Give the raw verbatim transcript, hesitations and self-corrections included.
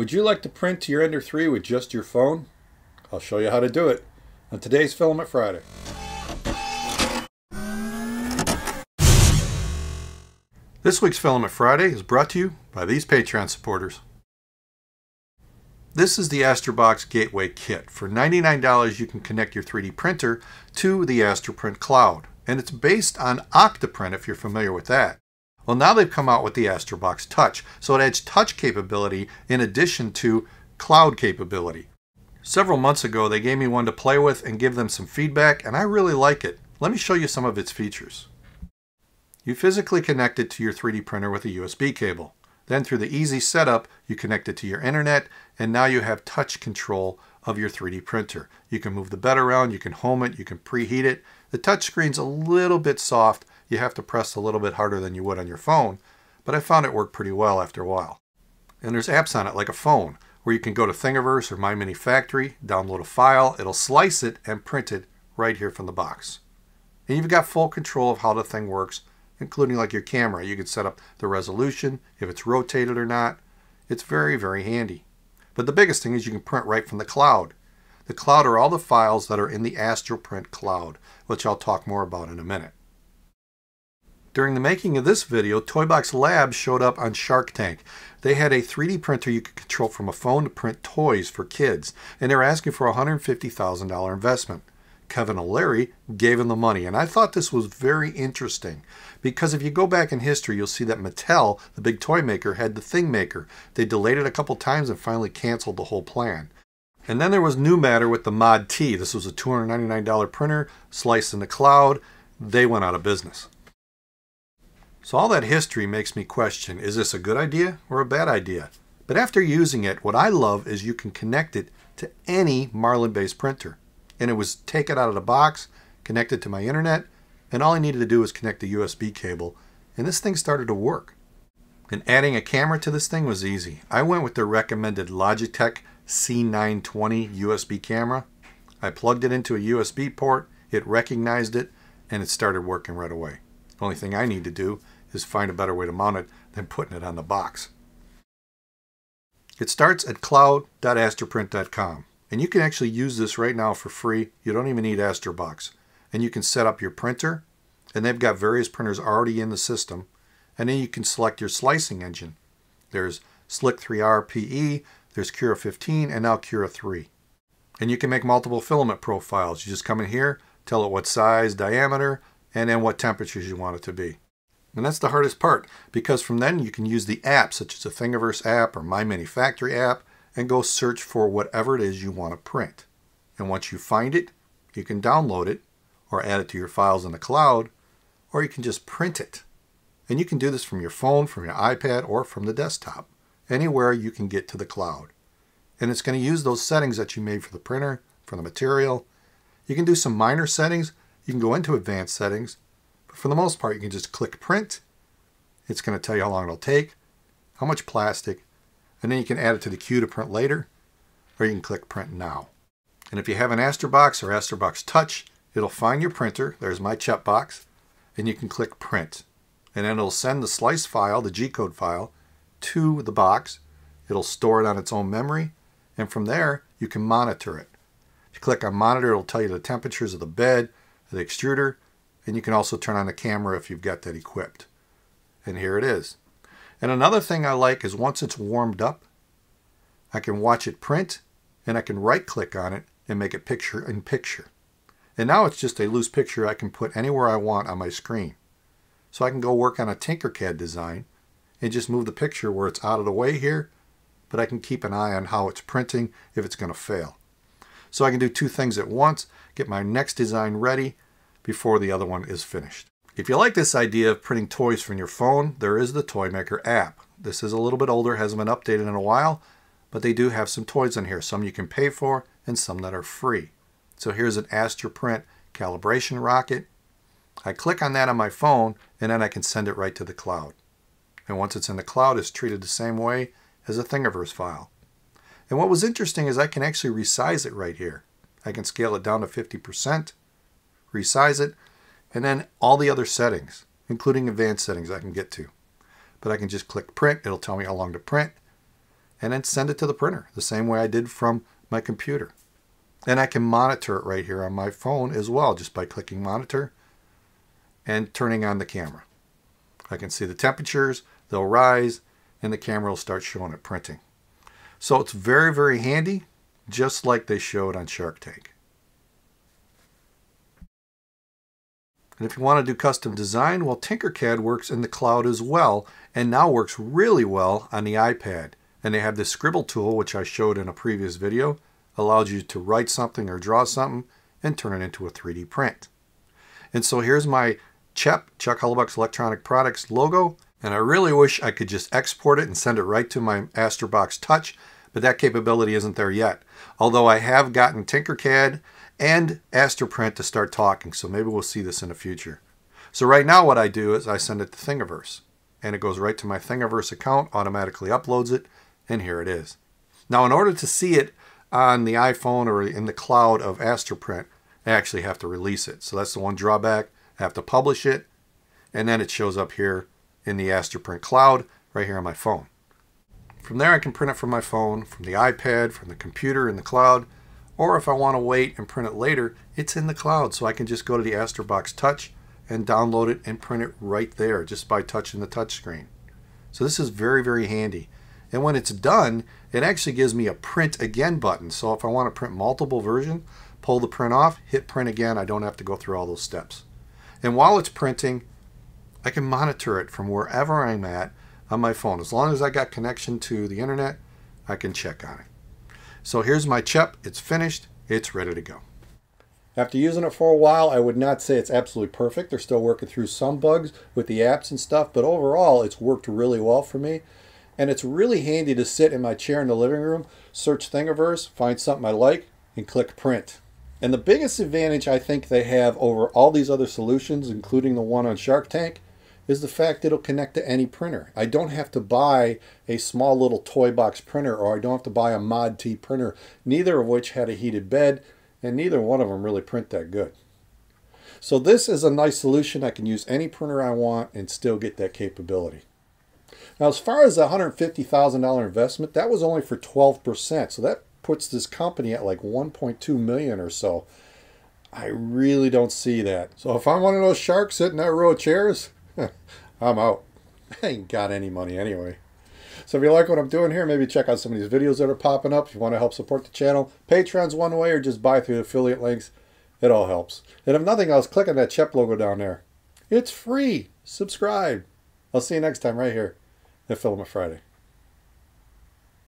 Would you like to print your Ender three with just your phone? I'll show you how to do it on today's Filament Friday. This week's Filament Friday is brought to you by these Patreon supporters. This is the AstroBox Gateway Kit. For ninety-nine dollars you can connect your three D printer to the AstroPrint Cloud. And it's based on Octoprint if you're familiar with that. Well, now they've come out with the AstroBox Touch, so it adds touch capability in addition to cloud capability. Several months ago they gave me one to play with and give them some feedback, and I really like it. Let me show you some of its features. You physically connect it to your three D printer with a U S B cable. Then through the easy setup you connect it to your internet, and now you have touch control of your three D printer. You can move the bed around, you can home it, you can preheat it. The touchscreen's a little bit soft. You have to press a little bit harder than you would on your phone, but I found it worked pretty well after a while. And there's apps on it like a phone, where you can go to Thingiverse or My Mini Factory, download a file, it'll slice it and print it right here from the box. And you've got full control of how the thing works, including like your camera. You can set up the resolution, if it's rotated or not. It's very, very handy. But the biggest thing is you can print right from the cloud. The cloud are all the files that are in the AstroPrint Cloud, which I'll talk more about in a minute. During the making of this video, Toybox Labs showed up on Shark Tank. They had a three D printer you could control from a phone to print toys for kids, and they're asking for a one hundred fifty thousand dollar investment. Kevin O'Leary gave him the money, and I thought this was very interesting because if you go back in history you'll see that Mattel, the big toy maker, had the ThingMaker. They delayed it a couple times and finally canceled the whole plan. And then there was New Matter with the Mod T. This was a two hundred ninety-nine dollar printer sliced in the cloud. They went out of business. So all that history makes me question, is this a good idea or a bad idea? But after using it, what I love is you can connect it to any Marlin based printer. And it was taken out of the box, connected to my internet, and all I needed to do was connect the U S B cable, and this thing started to work. And adding a camera to this thing was easy. I went with the recommended Logitech C nine twenty U S B camera. I plugged it into a U S B port, it recognized it, and it started working right away. The only thing I need to do is find a better way to mount it than putting it on the box. It starts at cloud dot astroprint dot com. And you can actually use this right now for free. You don't even need AstroBox. And you can set up your printer, and they've got various printers already in the system. And then you can select your slicing engine. There's Slic three R P E, there's Cura fifteen, and now Cura three. And you can make multiple filament profiles. You just come in here, tell it what size, diameter, and then what temperatures you want it to be. And that's the hardest part, because from then you can use the apps, such as the Thingiverse app or My Mini Factory app, and go search for whatever it is you want to print. And once you find it, you can download it or add it to your files in the cloud, or you can just print it. And you can do this from your phone, from your iPad, or from the desktop. Anywhere you can get to the cloud. And it's going to use those settings that you made for the printer, for the material. You can do some minor settings, you can go into advanced settings, but for the most part you can just click print. It's going to tell you how long it'll take, how much plastic, and then you can add it to the queue to print later, or you can click print now. And if you have an AstroBox or AstroBox Touch, it'll find your printer, there's my CHEP box, and you can click print. And then it'll send the slice file, the G-code file, to the box. It'll store it on its own memory, and from there you can monitor it. If you click on monitor, it'll tell you the temperatures of the bed, the extruder, and you can also turn on the camera if you've got that equipped. And here it is. And another thing I like is once it's warmed up, I can watch it print, and I can right click on it and make it picture in picture. And now it's just a loose picture I can put anywhere I want on my screen. So I can go work on a Tinkercad design and just move the picture where it's out of the way here, but I can keep an eye on how it's printing if it's going to fail. So I can do two things at once, get my next design ready before the other one is finished. If you like this idea of printing toys from your phone, there is the Toymaker app. This is a little bit older, hasn't been updated in a while, but they do have some toys in here, some you can pay for and some that are free. So here's an AstroPrint calibration rocket. I click on that on my phone and then I can send it right to the cloud. And once it's in the cloud, it's treated the same way as a Thingiverse file. And what was interesting is I can actually resize it right here. I can scale it down to fifty percent, resize it, and then all the other settings, including advanced settings I can get to. But I can just click print, it'll tell me how long to print, and then send it to the printer the same way I did from my computer. And I can monitor it right here on my phone as well, just by clicking monitor and turning on the camera. I can see the temperatures, they'll rise, and the camera will start showing it printing. So it's very, very handy, just like they showed on Shark Tank. And if you want to do custom design, well, Tinkercad works in the cloud as well, and now works really well on the iPad. And they have this scribble tool, which I showed in a previous video, allows you to write something or draw something and turn it into a three D print. And so here's my CHEP, Chuck Hellebuck's Electronic Products logo, and I really wish I could just export it and send it right to my AstroBox Touch, but that capability isn't there yet. Although I have gotten Tinkercad and AstroPrint to start talking, so maybe we'll see this in the future. So right now what I do is I send it to Thingiverse, and it goes right to my Thingiverse account, automatically uploads it, and here it is. Now in order to see it on the iPhone or in the cloud of AstroPrint, I actually have to release it. So that's the one drawback. I have to publish it, and then it shows up here in the AstroPrint Cloud right here on my phone. From there I can print it from my phone, from the iPad, from the computer in the cloud, or if I want to wait and print it later, it's in the cloud, so I can just go to the AstroBox Touch and download it and print it right there just by touching the touch screen. So this is very, very handy. And when it's done, it actually gives me a print again button. So if I want to print multiple versions, pull the print off, hit print again, I don't have to go through all those steps. And while it's printing, I can monitor it from wherever I'm at on my phone. As long as I got connection to the internet, I can check on it. So here's my CHEP, it's finished, it's ready to go. After using it for a while, I would not say it's absolutely perfect. They're still working through some bugs with the apps and stuff, but overall it's worked really well for me. And it's really handy to sit in my chair in the living room, search Thingiverse, find something I like, and click print. And the biggest advantage I think they have over all these other solutions, including the one on Shark Tank, is the fact that it'll connect to any printer. I don't have to buy a small little Toybox printer, or I don't have to buy a Mod T printer, neither of which had a heated bed, and neither one of them really print that good. So this is a nice solution. I can use any printer I want and still get that capability. Now, as far as the one hundred fifty thousand dollar investment, that was only for twelve percent. So that puts this company at like one point two million dollars or so. I really don't see that. So if I'm one of those sharks sitting in that row of chairs, I'm out. I ain't got any money anyway. So if you like what I'm doing here, maybe check out some of these videos that are popping up. If you want to help support the channel, Patreon's one way, or just buy through the affiliate links. It all helps. And if nothing else, click on that CHEP logo down there. It's free. Subscribe. I'll see you next time right here at Filament Friday.